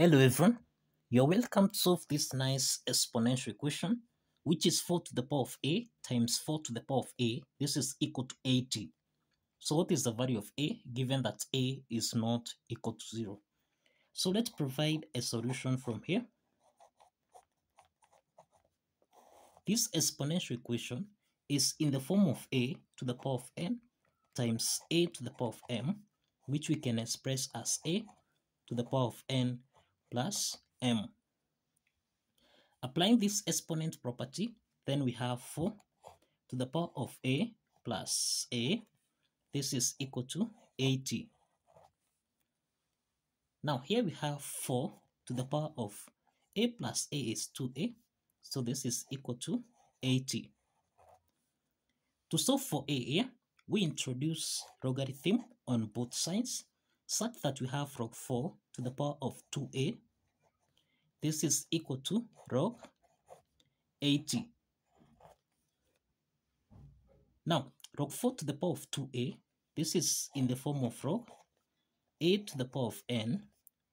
Hello everyone, you're welcome to solve this nice exponential equation, which is 4 to the power of a times 4 to the power of a. This is equal to 80. So what is the value of a given that a is not equal to 0? So let's provide a solution from here. This exponential equation is in the form of a to the power of n times a to the power of m, which we can express as a to the power of n plus m. Applying this exponent property, then we have 4 to the power of a plus a. This is equal to 80. Now here we have 4 to the power of a plus a is 2a, so this is equal to 80. To solve for a here, we introduce logarithm on both sides, such that we have log 4 to the power of 2a. This is equal to log 80. Now, log 4 to the power of 2a, this is in the form of log a to the power of n,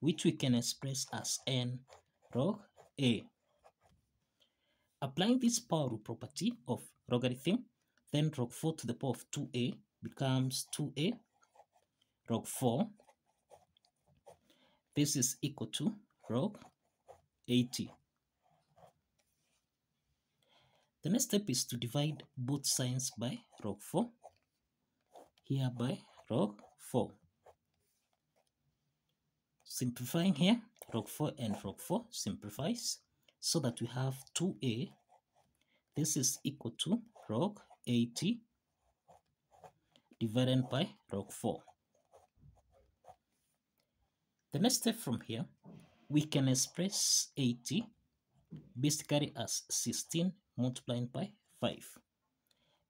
which we can express as n log a. Applying this power rule property of logarithm, then log 4 to the power of 2a becomes 2a log 4. This is equal to log 80. The next step is to divide both sides by log 4, here by log 4. Simplifying here, log 4 and log 4 simplifies, so that we have 2a. This is equal to log 80 divided by log 4. The next step from here, we can express 80 basically as 16 multiplied by 5.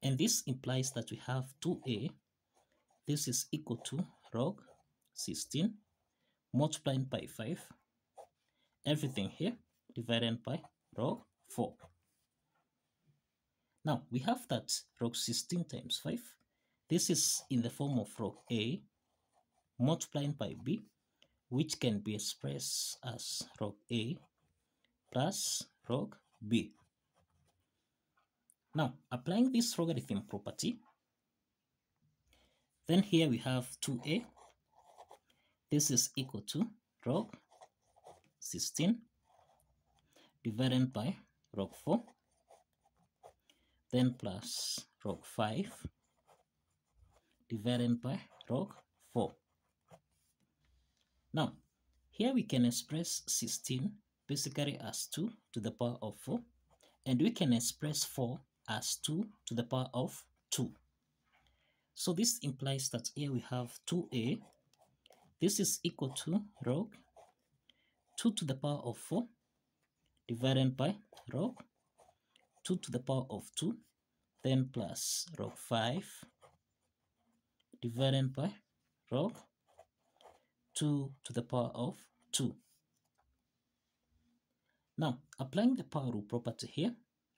And this implies that we have 2a. This is equal to log 16 multiplied by 5. Everything here divided by log 4. Now we have that log 16 times 5. This is in the form of log a multiplied by b, which can be expressed as log a plus log b. Now, applying this logarithm property, then here we have 2a. This is equal to log 16 divided by log 4, then plus log 5 divided by log 4. Now, here we can express 16 basically as 2 to the power of 4, and we can express 4 as 2 to the power of 2. So this implies that here we have 2a. This is equal to log 2 to the power of 4 divided by log 2 to the power of 2, then plus log 5 divided by log 2 to the power of 2. Now, applying the power rule property here,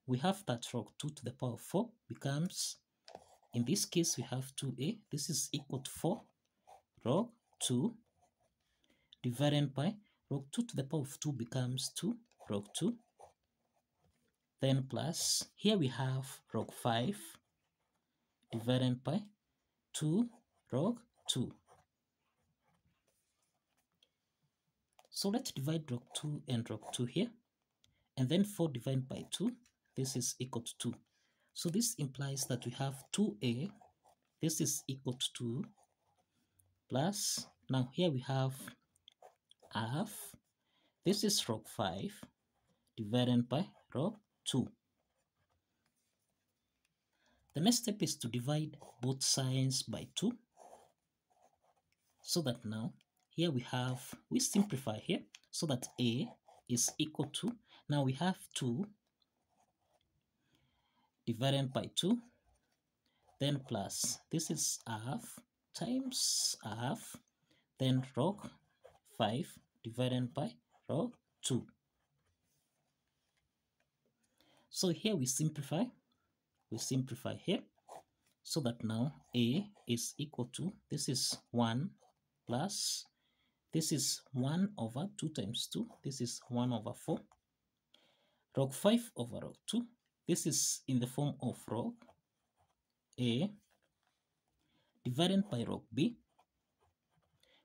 we have that log 2 to the power of 4 becomes, in this case, we have 2a. This is equal to 4 log 2 divided by log 2 to the power of 2 becomes 2 log 2. Then plus, here we have log 5 divided by 2 log 2. So let's divide log 2 and log 2 here, and then 4 divided by 2, this is equal to 2. So this implies that we have 2a, this is equal to 2, plus, now here we have half, this is log 5, divided by log 2. The next step is to divide both sides by 2, so that now, here we have, we simplify here, so that a is equal to, now we have 2 divided by 2, then plus, this is half times half, then log 5 divided by log 2. So here we simplify here, so that now a is equal to, this is 1 plus This is 1 over 2 times 2. This is 1 over 4. Log 5 over log 2. This is in the form of log A divided by log B,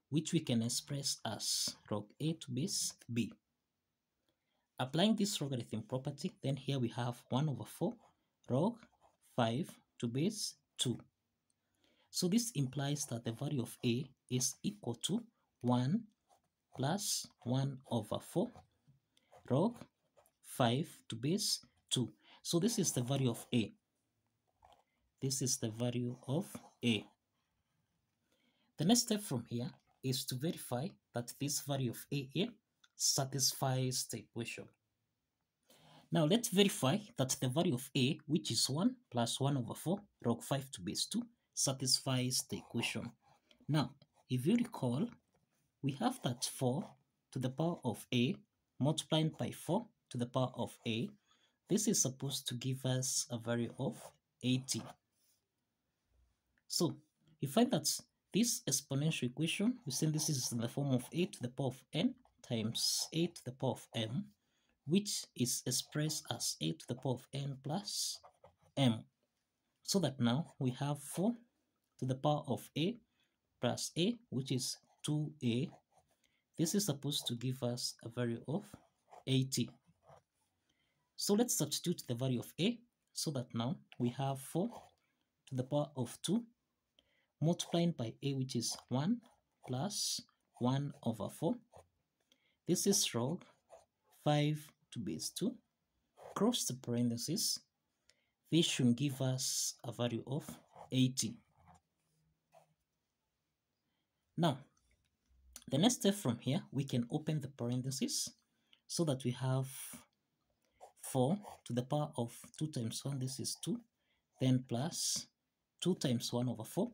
which we can express as log A to base B. Applying this logarithm property, then here we have 1 over 4 log 5 to base 2. So this implies that the value of A is equal to 1 plus 1 over 4 log 5 to base 2. So this is the value of A. This is the value of A. The next step from here is to verify that this value of A here satisfies the equation. Now let's verify that the value of A, which is 1 plus 1 over 4 log 5 to base 2, satisfies the equation. Now, if you recall, we have that 4 to the power of A multiplied by 4 to the power of A. This is supposed to give us a value of 80. So we find that this exponential equation, we say this is in the form of A to the power of n times A to the power of m, which is expressed as A to the power of n plus m. So that now we have 4 to the power of A plus A, which is 2A. This is supposed to give us a value of 80. So let's substitute the value of A, so that now we have 4 to the power of 2 multiplying by A, which is 1 plus 1 over 4. This is log 5 to base 2. Cross the parentheses. This should give us a value of 80. Now, the next step from here, we can open the parentheses so that we have 4 to the power of 2 times 1, this is 2, then plus 2 times 1 over 4,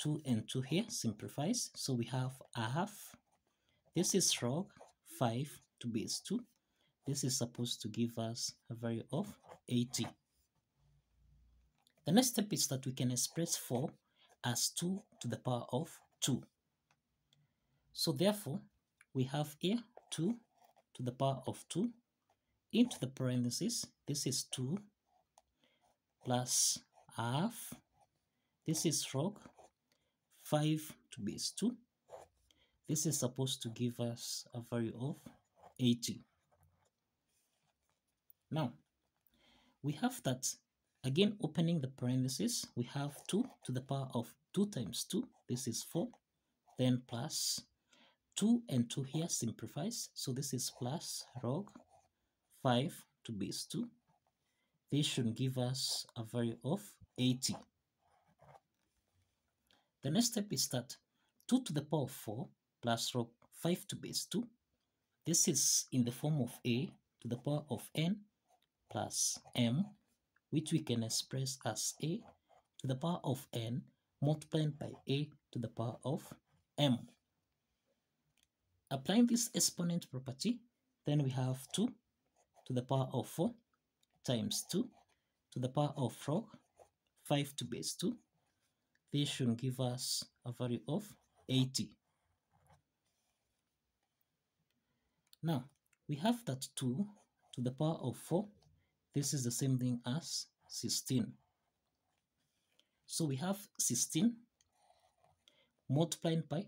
2 and 2 here simplifies, so we have a half. This is log 5 to base 2. This is supposed to give us a value of 80. The next step is that we can express 4 as 2 to the power of 2. So therefore, we have here 2 to the power of 2 into the parentheses. This is 2 plus half. This is log 5 to base 2. This is supposed to give us a value of 80. Now, we have that. Again, opening the parentheses, we have 2 to the power of 2 times 2. This is 4. Then plus 2 and 2 here simplifies. So this is plus log 5 to base 2. This should give us a value of 80. The next step is that 2 to the power of 4 plus log 5 to base 2. This is in the form of A to the power of n plus m, which we can express as A to the power of n multiplied by A to the power of m. Applying this exponent property, then we have 2 to the power of 4 times 2 to the power of log 5 to base 2. This should give us a value of 80. Now, we have that 2 to the power of 4. This is the same thing as 16. So we have 16 multiplied by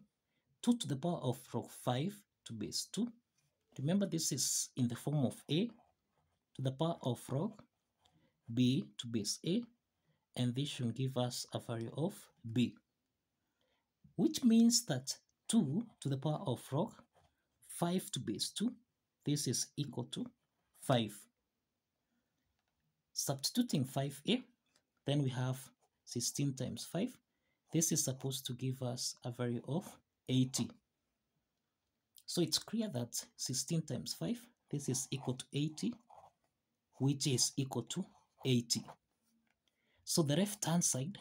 2 to the power of log 5 to base 2. Remember, this is in the form of A to the power of log B to base A, and this should give us a value of B, which means that 2 to the power of log 5 to base 2, this is equal to 5. Substituting 5 here, then we have 16 times 5. This is supposed to give us a value of 80. So it's clear that 16 times 5, this is equal to 80, which is equal to 80. So the left hand side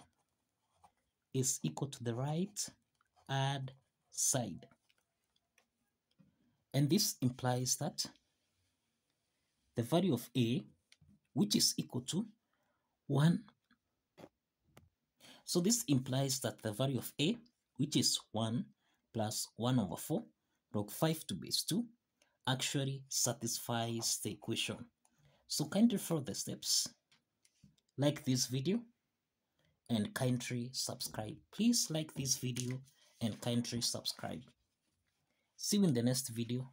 is equal to the right hand side. And this implies that the value of A, which is equal to 1. So this implies that the value of A, which is 1 plus 1 over 4 log 5 to base 2 actually satisfies the equation. So kindly follow the steps, like this video, and kindly subscribe. Please like this video and kindly subscribe. See you in the next video.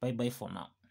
Bye bye for now.